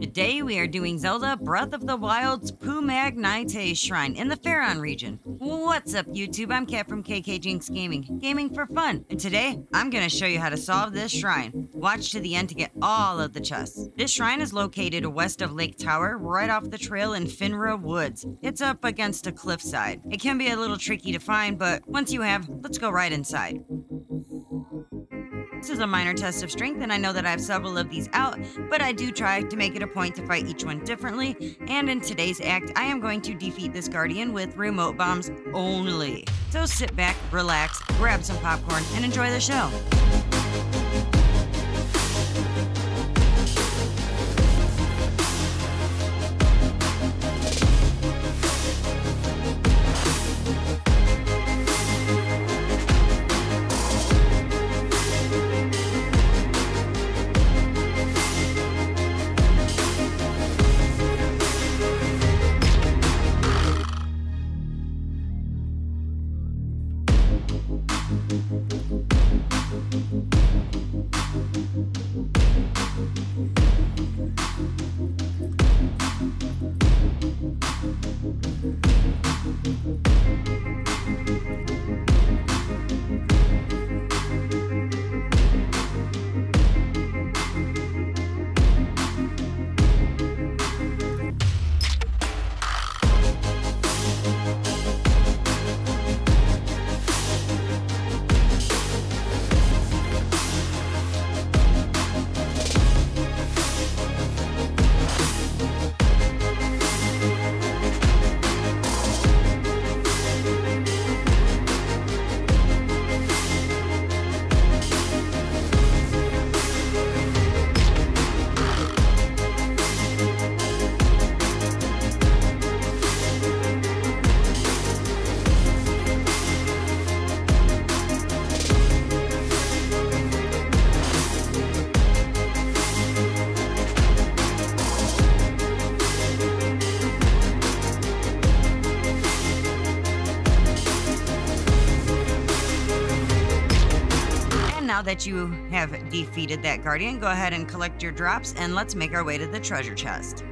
Today we are doing Zelda Breath of the Wild's Pumaag Nitae Shrine in the Faron region. What's up YouTube, I'm Kat from KK Jinx Gaming, gaming for fun, and today I'm going to show you how to solve this shrine. Watch to the end to get all of the chests. This shrine is located west of Lake Tower, right off the trail in Finra Woods. It's up against a cliffside. It can be a little tricky to find, but once you have, let's go right inside. This is a minor test of strength, and I know that I have several of these out, but I do try to make it a point to fight each one differently, and in today's act, I am going to defeat this guardian with remote bombs only. So sit back, relax, grab some popcorn, and enjoy the show. Now that you have defeated that guardian, go ahead and collect your drops, and let's make our way to the treasure chest.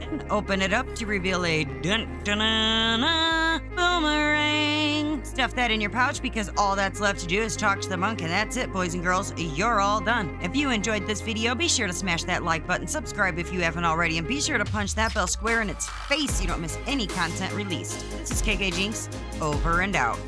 And open it up to reveal a boomerang. Stuff that in your pouch because all that's left to do is talk to the monk, and that's it, boys and girls, you're all done. If you enjoyed this video, be sure to smash that like button, subscribe if you haven't already, and be sure to punch that bell square in its face so you don't miss any content released. This is KK Jinx. Over and out.